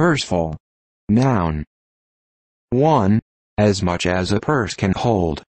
Purseful. Noun. 1. As much as a purse can hold.